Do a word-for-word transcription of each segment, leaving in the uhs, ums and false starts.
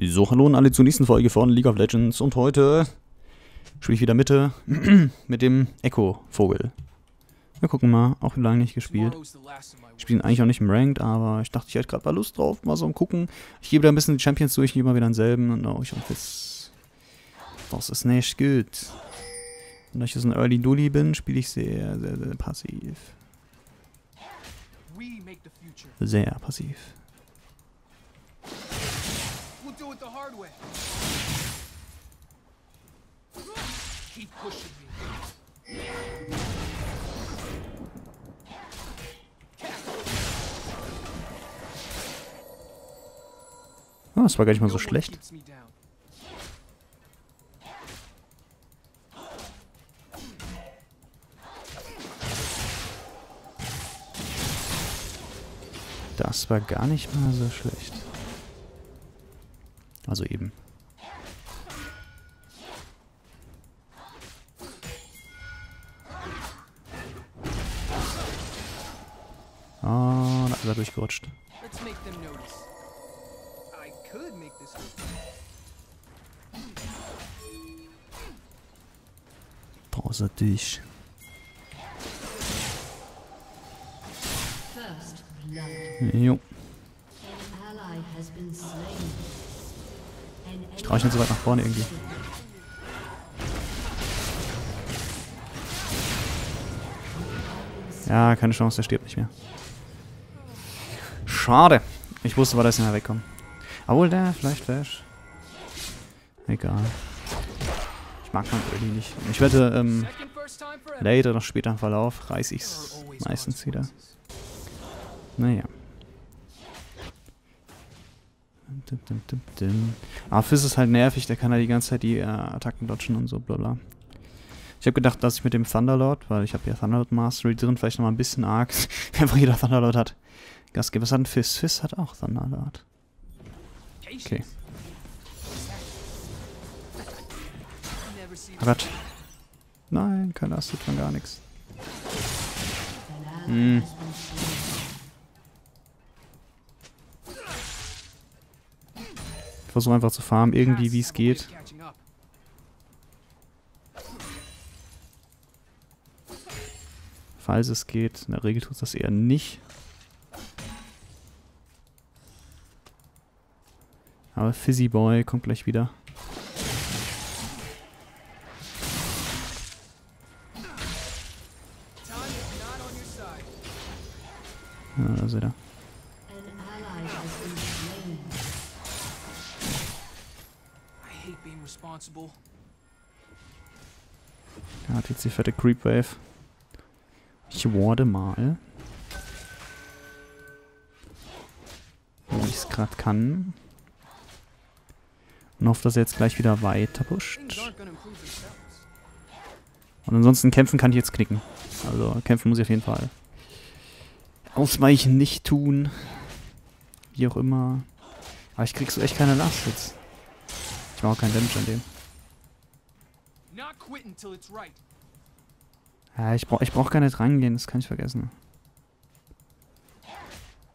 So, hallo und alle zur nächsten Folge von League of Legends und heute spiele ich wieder Mitte mit dem Echo-Vogel. Wir gucken mal, auch lange nicht gespielt. Ich spiele eigentlich auch nicht im Ranked, aber ich dachte, ich hätte gerade mal Lust drauf, mal so am Gucken. Ich gebe da ein bisschen die Champions durch, ich gebe mal wieder denselben und euch und das. Das ist nicht gut. Und da ich jetzt ein Early Dully bin, spiele ich sehr, sehr, sehr passiv. Sehr passiv. Ah, das war gar nicht mal so schlecht. Das war gar nicht mal so schlecht. Also eben. Oh, da ist er durchgerutscht. Boah, ist er durch. Jo. Ich traue mich nicht so weit nach vorne irgendwie. Ja, keine Chance, der stirbt nicht mehr. Schade. Ich wusste, war das nicht mehr wegkommen. Obwohl, der vielleicht Flash. Egal. Ich mag man irgendwie nicht. Ich wette, ähm, later noch später im Verlauf reiß ich's meistens wieder. Naja. Dim, dim, dim, dim. Aber Fizz ist halt nervig, der kann halt die ganze Zeit die äh, Attacken dodgen und so, blabla. Ich habe gedacht, dass ich mit dem Thunderlord, weil ich habe ja Thunderlord Mastery drin, vielleicht nochmal ein bisschen arg, einfach jeder Thunderlord hat. Gas geben, was hat ein Fizz? Fizz hat auch Thunderlord. Okay. Oh Gott. Nein, kein Last tut man gar nichts. Hm. Ich versuche einfach zu farmen, irgendwie wie es geht. Falls es geht, in der Regel tut es das eher nicht. Aber Fizzy Boy kommt gleich wieder. Ja, da ist er da. Da hat jetzt die fette Creep Wave. Ich warte mal. Wo ich es gerade kann. Und hoffe, dass er jetzt gleich wieder weiter pusht. Und ansonsten kämpfen kann ich jetzt knicken. Also kämpfen muss ich auf jeden Fall. Ausweichen nicht tun. Wie auch immer. Aber ich krieg so echt keine Last jetzt. Ich mache auch keinen Damage an dem. Ja, ich brauche ich brauch gar nicht rangehen, das kann ich vergessen.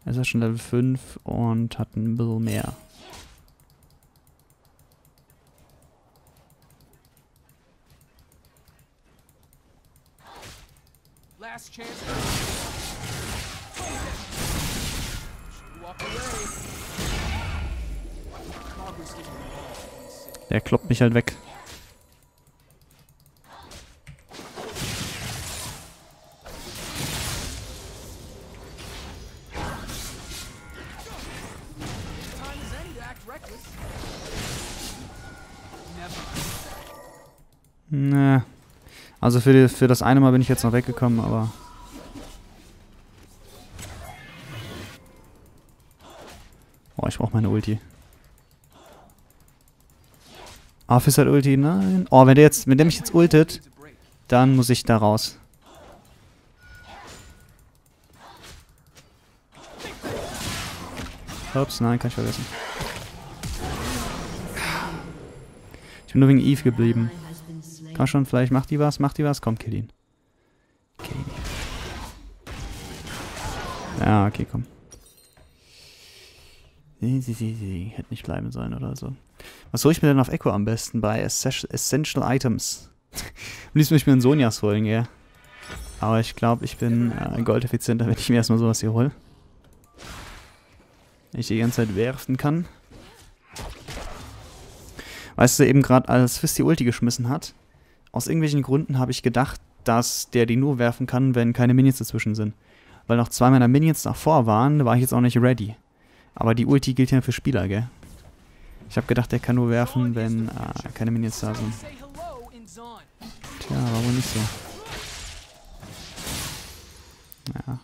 Er ist ja schon Level fünf und hat ein bisschen mehr. Der kloppt mich halt weg. Na, also für, die, für das eine Mal bin ich jetzt noch weggekommen, aber... Oh, ich brauche meine Ulti. Ah, Fizz hat Ulti, nein. Oh, wenn der, jetzt, wenn der mich jetzt ultet, dann muss ich da raus. Ups, nein, kann ich vergessen. Ich bin nur wegen Eve geblieben. Komm schon, vielleicht macht die was, macht die was. Komm, kill ihn. Okay. Ja, okay, komm. Sie, sie, sie, sie. Hätte nicht bleiben sollen oder so. Was hole ich mir denn auf Ekko am besten? Bei Essential Items. Am liebsten würde ich mir einen Zhonya's holen, ja. Aber ich glaube, ich bin äh, goldeffizienter, wenn ich mir erstmal sowas hier hole. Wenn ich die ganze Zeit werfen kann. Weißt du, eben gerade als Fizz die Ulti geschmissen hat, aus irgendwelchen Gründen habe ich gedacht, dass der die nur werfen kann, wenn keine Minions dazwischen sind. Weil noch zwei meiner Minions davor waren, war ich jetzt auch nicht ready. Aber die Ulti gilt ja für Spieler, gell? Ich habe gedacht, der kann nur werfen, wenn äh, keine Minions da sind. Tja, war wohl nicht so. Ja.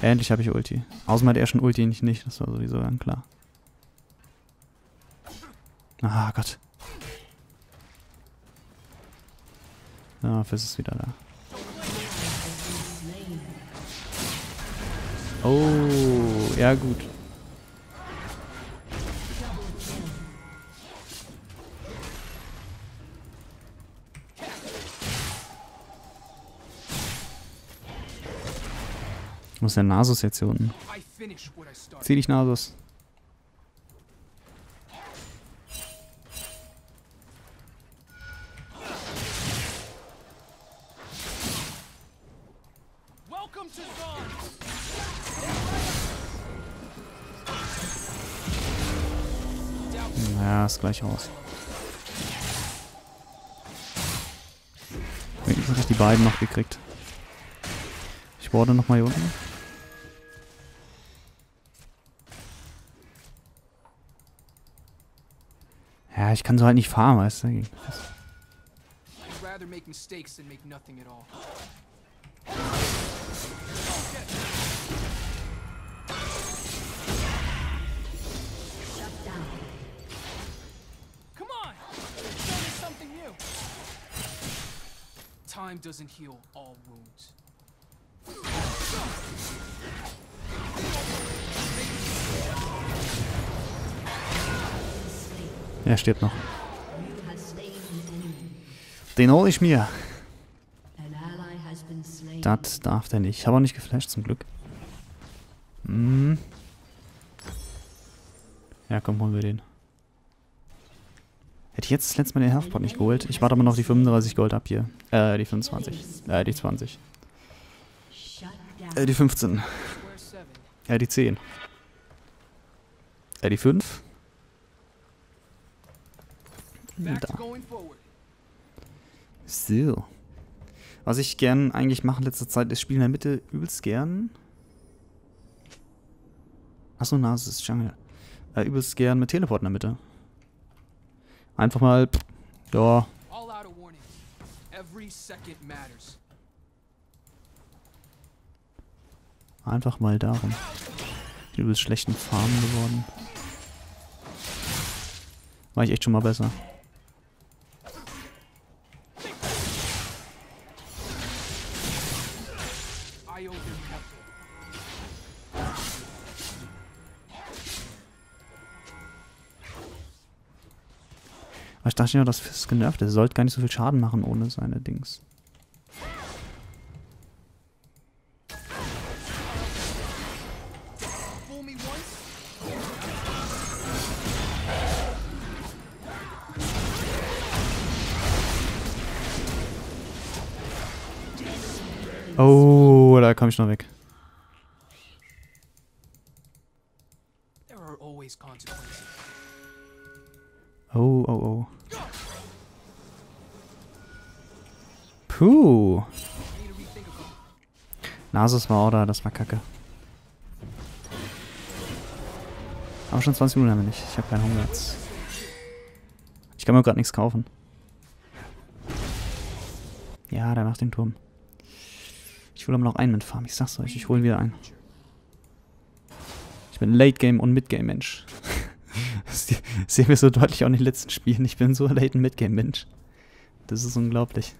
Endlich habe ich Ulti. Außerdem hat er schon Ulti, nicht nicht. Das war sowieso dann klar. Ah Gott. Ah, Fizz ist wieder da. Oh, ja gut. Wo ist der Nasus jetzt hier unten? Zieh dich, Nasus. Ja, ist gleich raus. Wenigstens habe ich die beiden noch gekriegt. Ich warte noch mal hier unten. Ja, ich kann so halt nicht farmen, weißt du? Time doesn't heal all wounds. Er stirbt noch. Den hole ich mir. Das darf der nicht. Ich habe auch nicht geflasht, zum Glück. Hm. Ja, komm, holen wir den. Hätte ich jetzt das letzte Mal den Healthpot nicht geholt. Ich warte aber noch die fünfunddreißig Gold ab hier. Äh, die fünfundzwanzig. Äh, die zwanzig. Äh, die fünfzehn. Äh, die zehn. Äh, die fünf. Da. So. Was ich gern eigentlich mache in letzter Zeit, ist Spiel in der Mitte übelst gern. Achso, na, es ist Jungle. Äh, übelst gern mit Teleport in der Mitte. Einfach mal, pff, ja. Einfach mal darum. Übelst schlechten Farmen geworden. War ich echt schon mal besser. Ich dachte ja, dass Fizz genervt ist. Er sollte gar nicht so viel Schaden machen ohne seine Dings. Oh, da komme ich noch weg. Oh, oh, oh. Puh. Nasus war auch da, das war kacke. Aber schon zwanzig Minuten haben wir nicht. Ich habe keinen Hunger jetzt. Ich kann mir gerade nichts kaufen. Ja, danach den Turm. Ich hole aber noch einen mit Farm. Ich sag's euch, ich hole wieder einen. Ich bin Late-Game- und Mid-Game-Mensch. Das sehen wir so deutlich auch in den letzten Spielen. Ich bin so late- und Mid-Game-Mensch. Das ist unglaublich.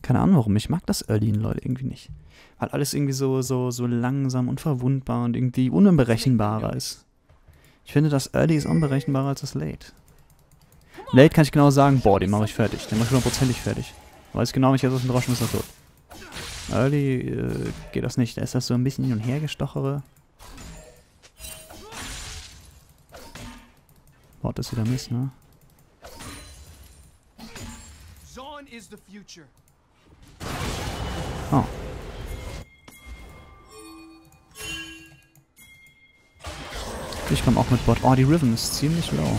Keine Ahnung warum, ich mag das Early in LoL irgendwie nicht. Weil alles irgendwie so, so, so langsam und verwundbar und irgendwie unberechenbarer ist. Ich finde, das Early ist unberechenbarer als das Late. Late kann ich genau sagen, boah, den mache ich fertig, den mache ich hundertprozentig fertig. Weiß genau, wenn ich jetzt auf den Droschen ist, er tot. Early äh, geht das nicht. Da ist das so ein bisschen hin und her gestochere. Wort ist wieder Mist, ne? Oh. Ich komme auch mit Bot. Oh, die Riven ist ziemlich low.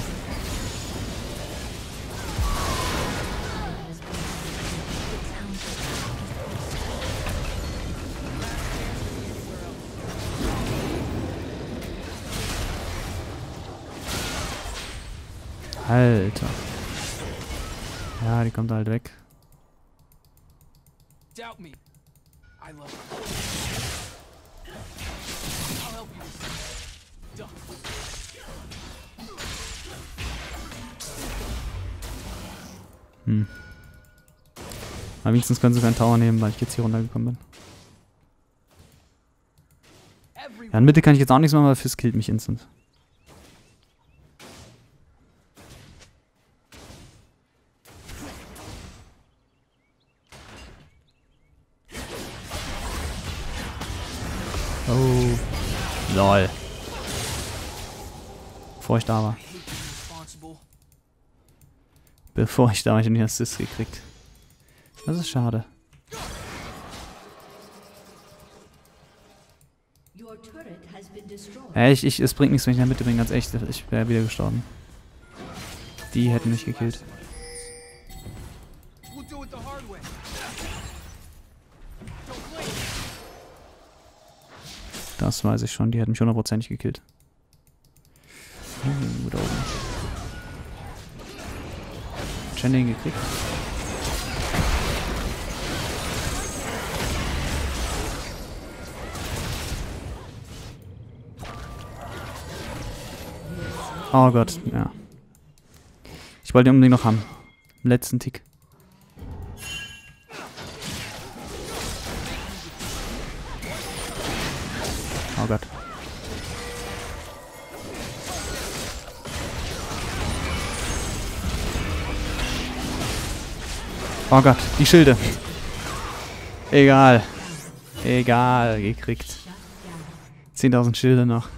Alter. Ja, die kommt halt weg. Hm. Aber wenigstens können sie keinen Tower nehmen, weil ich jetzt hier runtergekommen bin. Ja, in Mitte kann ich jetzt auch nichts machen, weil Fizz killt mich instant. Oh. Lol. Bevor ich da war. Bevor ich da war, ich habe den Assist gekriegt. Das ist schade. Echt, ich, es bringt nichts, wenn ich in der Mitte bin, ganz echt. Ich wäre wieder gestorben. Die hätten mich gekillt. Das weiß ich schon, die hätten mich hundertprozentig gekillt. Hm, da oben. Gekriegt. Oh Gott, ja. Ich wollte den unbedingt noch haben. Im letzten Tick. Oh Gott. Oh Gott, die Schilde. Egal. Egal, gekriegt. zehntausend Schilde noch.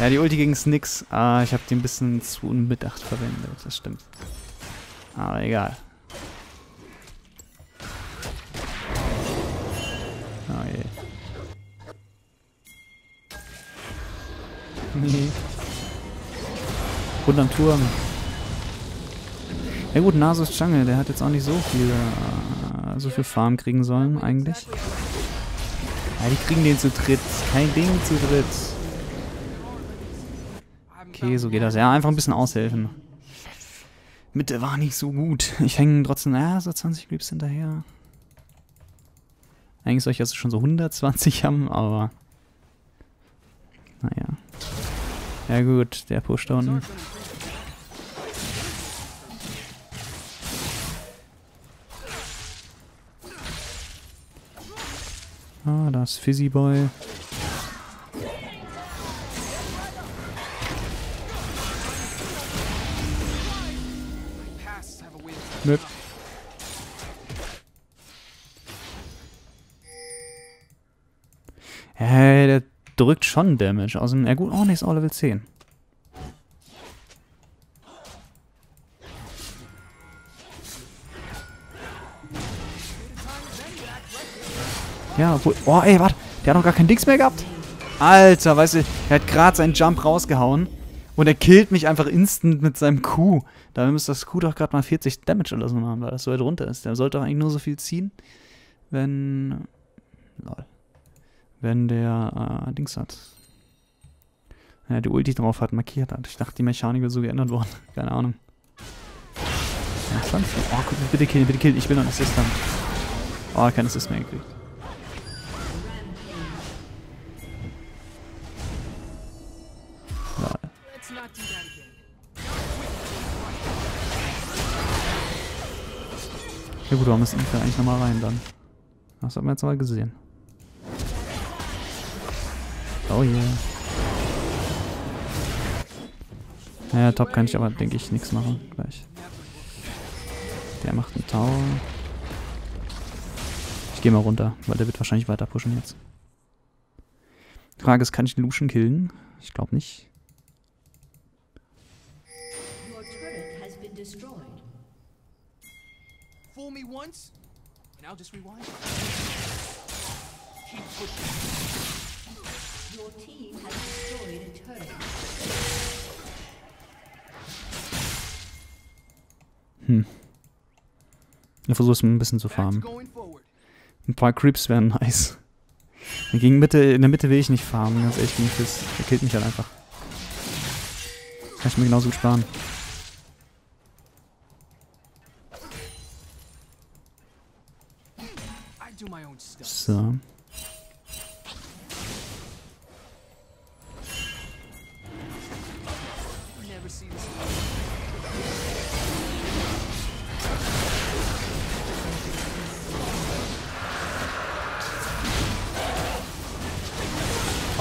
Ja, die Ulti ging's nix. Ah, ich habe die ein bisschen zu unbedacht verwendet. Das stimmt. Aber egal. Oh je. Nee. Rund am Turm. Ja gut, Nasus Jungle, der hat jetzt auch nicht so viel, äh, so viel Farm kriegen sollen eigentlich. Ja, die kriegen den zu dritt. Kein Ding zu dritt. Okay, so geht das. Ja, einfach ein bisschen aushelfen. Mitte war nicht so gut. Ich hänge trotzdem, ja, so zwanzig Creeps hinterher. Eigentlich soll ich also schon so hundertzwanzig haben, aber... Naja. Ja gut, der pusht da unten. Ah, da ist Fizzy Boy. Nö. Hey, der drückt schon Damage aus dem... Ja gut, oh, nächstes All Level zehn. Ja, obwohl. Oh, ey, warte. Der hat noch gar keinen Dings mehr gehabt. Alter, weißt du, er hat gerade seinen Jump rausgehauen. Und er killt mich einfach instant mit seinem Q. Da müsste das Q doch gerade mal vierzig Damage oder so machen, weil das so weit runter ist. Der sollte doch eigentlich nur so viel ziehen, wenn. Lol. Wenn der äh, Dings hat. Wenn er die Ulti drauf hat, markiert hat. Ich dachte, die Mechanik wäre so geändert worden. Keine Ahnung. Ja, oh, guck, bitte killen, bitte killen. Ich will noch einen Assist haben. Oh, kein Assist mehr gekriegt. Ja gut, warum müssen wir eigentlich nochmal rein dann? Das haben wir jetzt mal gesehen. Oh yeah. Naja, top kann ich aber, denke ich, nichts machen gleich. Der macht einen Tower. Ich Ich gehe mal runter, weil der wird wahrscheinlich weiter pushen jetzt. Die Frage ist, kann ich den Lucian killen? Ich glaube nicht. Hm. Ich versuche es ein bisschen zu farmen. Ein paar Creeps wären nice. Gegen Mitte, in der Mitte will ich nicht farmen, ganz ehrlich, gegen Fizz. Der killt mich halt einfach. Kann ich mir genauso gut sparen. So.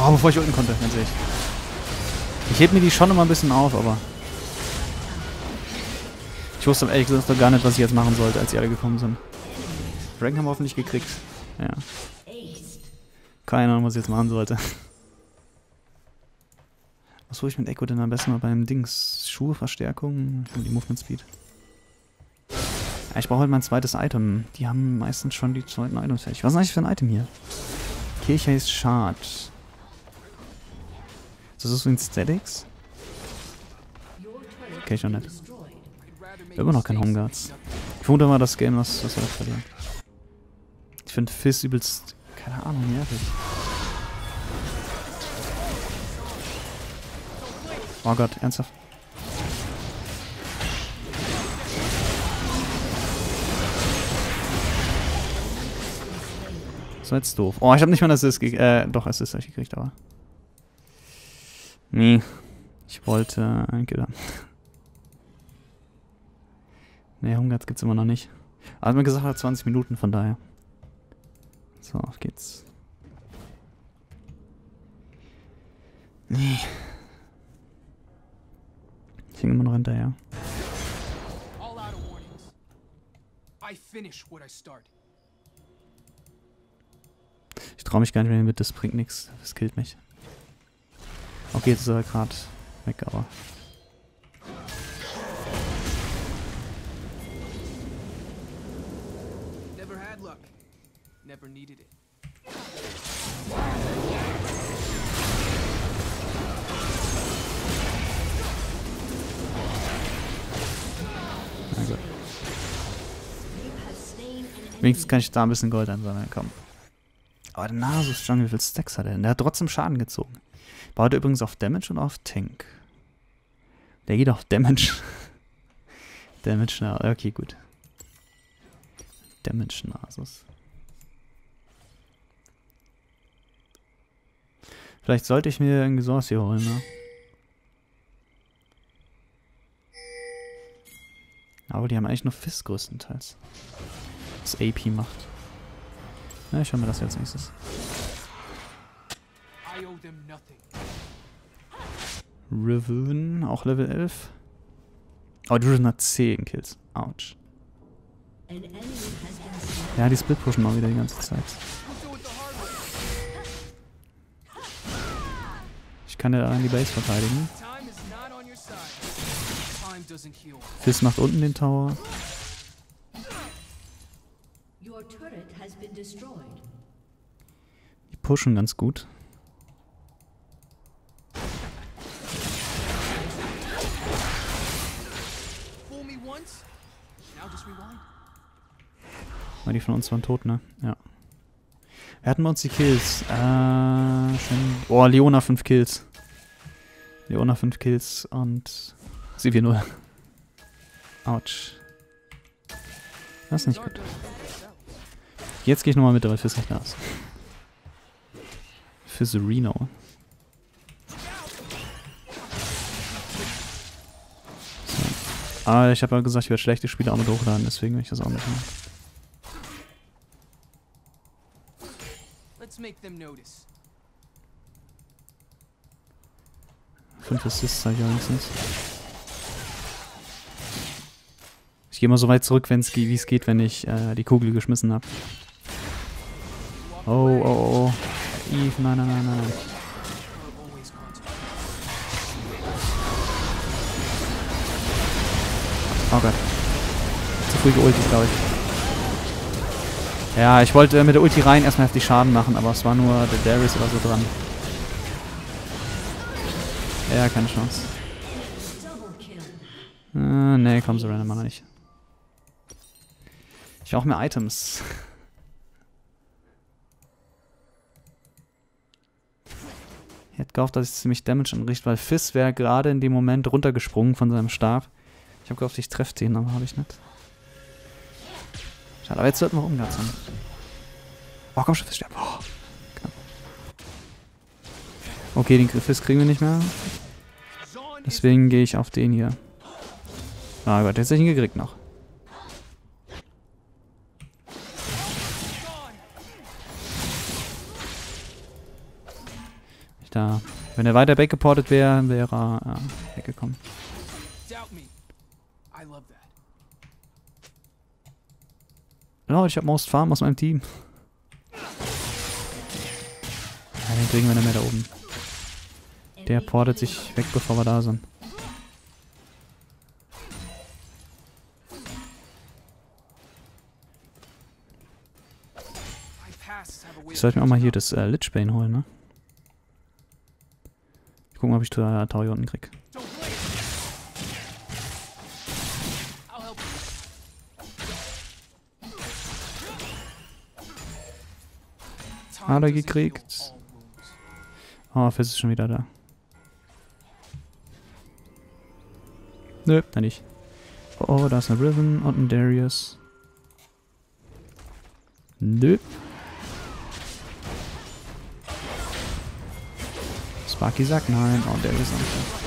Oh, bevor ich ulten konnte, ganz ehrlich. Ich heb mir die schon immer ein bisschen auf, aber... Ich wusste ehrlich gesagt doch gar nicht, was ich jetzt machen sollte, als die alle gekommen sind. Rank haben wir hoffentlich gekriegt. Ja. Keine Ahnung, was ich jetzt machen sollte. Was hole ich mit Ekko denn am besten mal beim Dings? Schuhe, Verstärkung und die Movement Speed. Ja, ich brauche halt mein zweites Item. Die haben meistens schon die zweiten Items fertig. Was ist eigentlich für ein Item hier? Kirche ist Shard. Ist das so in Statics? Okay, schon nett. Immer noch kein Homeguards. Ich wundere mal das Game, was, was wir verlieren. Ich finde Fizz übelst... Keine Ahnung, nervig. Oh Gott, ernsthaft? Das war jetzt doof. Oh, ich habe nicht mal Assist gekriegt. Äh, doch, Assist habe ich gekriegt, aber... Nee. Ich wollte einen Killer. Nee, Hungerts gibt's immer noch nicht. Aber hat man gesagt, hat zwanzig Minuten, von daher. So, auf geht's. Nee. Ich hänge immer noch hinterher. Ich traue mich gar nicht mehr mit, das bringt nichts. Das killt mich. Okay, jetzt ist er gerade weg, aber... Also. Wenigstens kann ich da ein bisschen Gold einsammeln, komm. Aber der Nasus Jungle, wie viel Stacks hat er denn? Der hat trotzdem Schaden gezogen. Baut er übrigens auf Damage und auf Tank. Der geht auf Damage. Damage Nasus, okay, gut. Damage Nasus. Vielleicht sollte ich mir ein Resource hier holen, ne? Aber die haben eigentlich nur Fizz größtenteils. Was A P macht. Na, ich hol mir das jetzt als nächstes. Riven, auch Level elf. Oh, die Riven hat zehn Kills. Autsch. Ja, die Split pushen mal wieder die ganze Zeit. Ich kann ja an die Base verteidigen. Fizz macht unten den Tower. Die pushen ganz gut. Die von uns waren tot, ne? Ja. Wir hatten bei uns die Kills. Äh, schön. Oh, Leona fünf Kills. Leona fünf Kills und sieben null. Autsch. Das ist nicht gut. Jetzt gehe ich nochmal mit, weil Fizz nicht da ist. Fizzerino. So. Aber ich habe ja gesagt, ich werde schlechte Spiele auch mit hochladen, deswegen will ich das auch nicht machen. fünf Assists sag ich wenigstens. Ich gehe mal so weit zurück, wie es geht, wenn ich äh, die Kugel geschmissen habe. Oh, oh, oh. Eve, nein, nein, nein, nein. Oh Gott. Zu früh geultet, glaube ich. Ja, ich wollte mit der Ulti rein erstmal heftig Schaden machen, aber es war nur der Darius oder so dran. Ja, keine Chance. Äh, nee, komm, so random mal nicht. Ich brauche mehr Items. Ich hätte gehofft, dass ich ziemlich Damage anrichte, weil Fizz wäre gerade in dem Moment runtergesprungen von seinem Stab. Ich habe gehofft, ich treffe den, aber habe ich nicht. Schade, aber jetzt sollten wir rumgatzen. Oh, komm schon, Fizz sterben. Oh, knapp. Okay, den Fizz kriegen wir nicht mehr. Deswegen gehe ich auf den hier. Ah Gott, jetzt hätte ich ihn gekriegt noch. Da, wenn er weiter weggeportet wäre, wäre er äh, weggekommen. Oh, ich habe Most Farm aus meinem Team. Ja, den kriegen wir nicht mehr da oben. Der portet sich weg, bevor wir da sind. Ich sollte mir auch mal hier das äh, Lichbane holen, ne? Gucken, ob ich da Tau hier unten krieg. Hat er gekriegt. Oh, Fizz ist schon wieder da. Nö, da nicht. Oh, oh, da ist eine Riven und ein Darius. Nö. Bucky sagt nein. Oh, der ist einfach.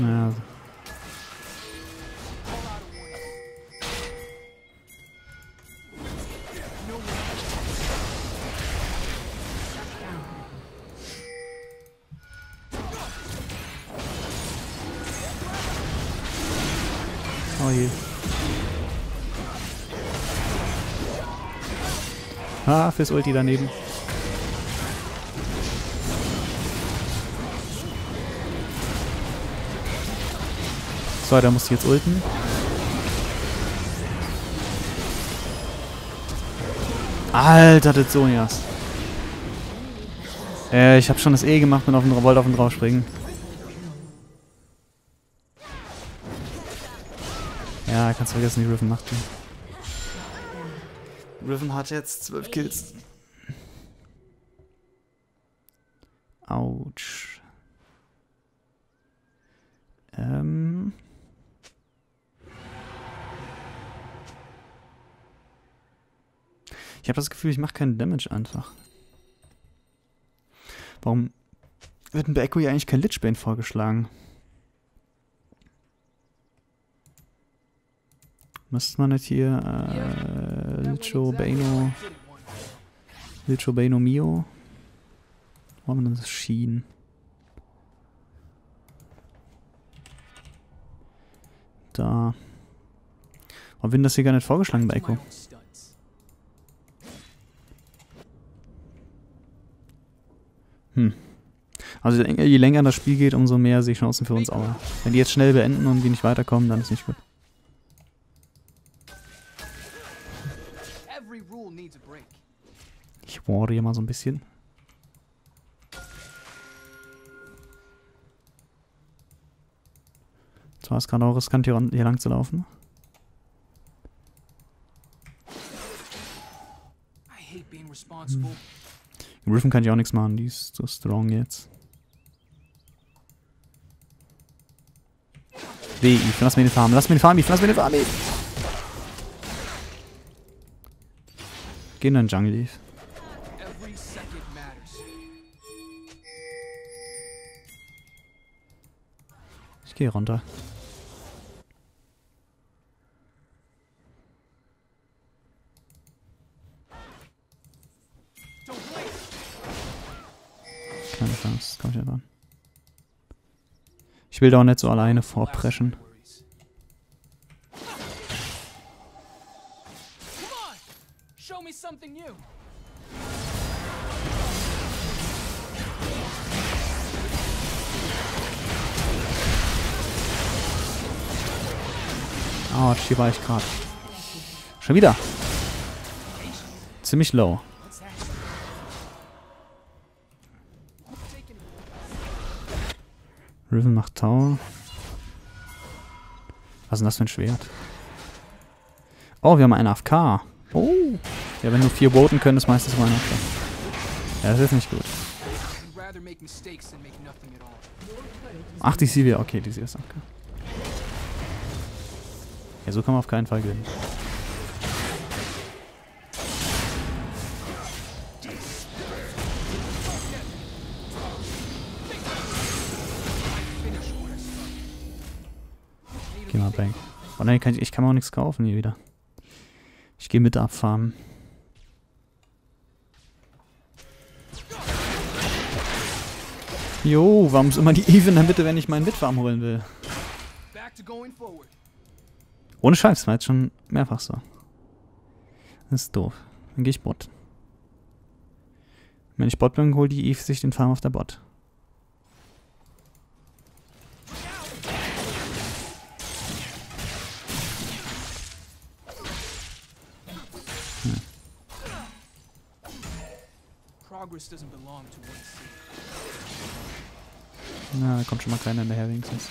Ja. Oh je. Ah, fürs Ulti daneben. So, da muss ich jetzt ulten. Alter, das Zhonya's. Äh, ich habe schon das E gemacht und auf den, wollte auf den drauf springen. Ja, kannst vergessen, die Riven macht die. Riven hat jetzt zwölf Kills. Autsch. Ähm. Ich habe das Gefühl, ich mache keinen Damage einfach. Warum wird denn bei Ekko ja eigentlich kein Lichbane vorgeschlagen? Müsste man nicht hier äh, Lichbane, Lichbane Mio? Wo haben wir denn das Sheen? Da. Warum wird das hier gar nicht vorgeschlagen bei Ekko? Hm. Also je länger das Spiel geht, umso mehr sehe ich Chancen für uns auch. Wenn die jetzt schnell beenden und die nicht weiterkommen, dann ist nicht gut. Ich warre hier mal so ein bisschen. Jetzt war es gerade auch riskant, hier, hier lang zu laufen. Hm. Riven kann ich auch nichts machen, die ist so strong jetzt. Weh, ich lass mir den Farm, lass mir den Farm, ich lass mir den Farm. Gehen dann Jungle Eve. Ich gehe runter. Keine Chance, komm ich einfach an. Ich will da auch nicht so alleine vorpreschen. Autsch, hier war ich gerade. Schon wieder. Ziemlich low. Riven macht Tower. Was ist denn das für ein Schwert? Oh, wir haben einen A F K. Oh. Ja, wenn nur vier Boten können, ist meistens mal ein A F K. Ja, das ist nicht gut. Ach, die Sivir. Okay, die Sivir ist A F K. Ja, so kann man auf keinen Fall gewinnen. Geh mal Bank. Oh nein, kann ich, ich kann mir auch nichts kaufen hier wieder. Ich gehe mit abfarmen. Jo, warum ist immer die Eve in der Mitte, wenn ich meinen Mitfarm holen will? Ohne Scheiß, war jetzt schon mehrfach so. Das ist doof. Dann gehe ich Bot. Wenn ich Bot bin, hol die Eve sich den Farm auf der Bot. Hm. Na, da kommt schon mal keiner hinterher wenigstens.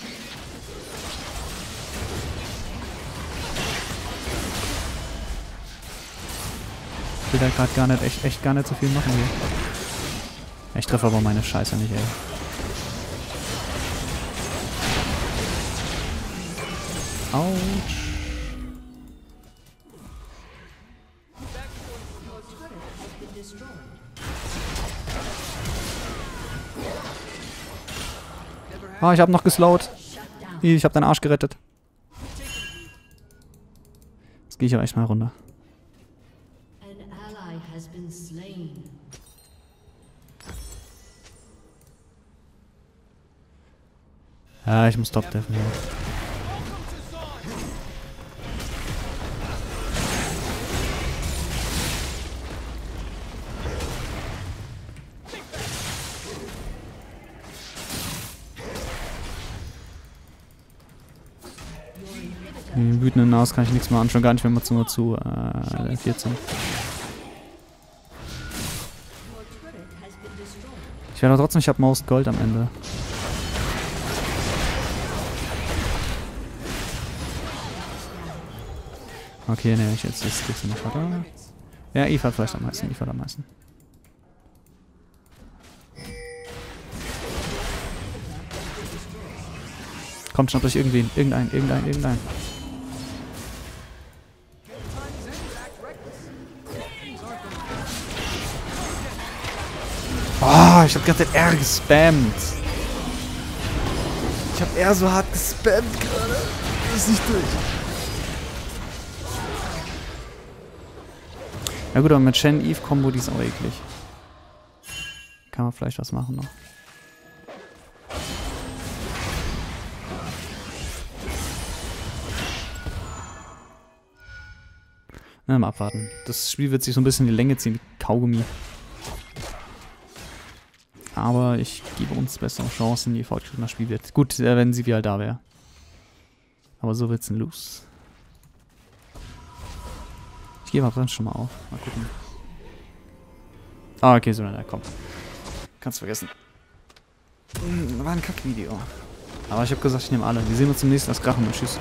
Ich will da gerade gar nicht, echt, echt gar nicht so viel machen hier. Ich treffe aber meine Scheiße nicht, ey. Autsch. Ah, ich hab noch geslowt. Ich hab deinen Arsch gerettet. Jetzt gehe ich aber echt mal runter. Ja, ich muss top-deffen. Den wütenden Nasus kann ich nichts machen, schon gar nicht, wenn wir zu nur zu äh, vierzehn. Ich werde aber trotzdem, ich habe Most Gold am Ende. Okay, ne, ich jetzt jetzt kriegst du noch weiter. Ja, Eve hat vielleicht am meisten, Eve hat am meisten. Kommt schon durch irgendwen, irgendeinen, irgendeinen, irgendeinen. Oh, ich hab die ganze Zeit R gespammt. Ich hab R so hart gespammt gerade. Ist nicht durch. Ja gut, aber mit Shen Eve Combo, die ist auch eklig. Kann man vielleicht was machen noch. Na, mal abwarten. Das Spiel wird sich so ein bisschen in die Länge ziehen, wie Kaugummi. Aber ich gebe uns bessere Chancen, je fortgeschrittener das Spiel wird. Gut, wenn sie wieder da wäre. Aber so wird's ein Loose. Ich gebe aber schon mal auf. Mal gucken. Ah, okay, so, na, komm. Kannst vergessen. War ein Kackvideo. Aber ich habe gesagt, ich nehme alle. Wir sehen uns zum nächsten Mal. Als Krachen und tschüss.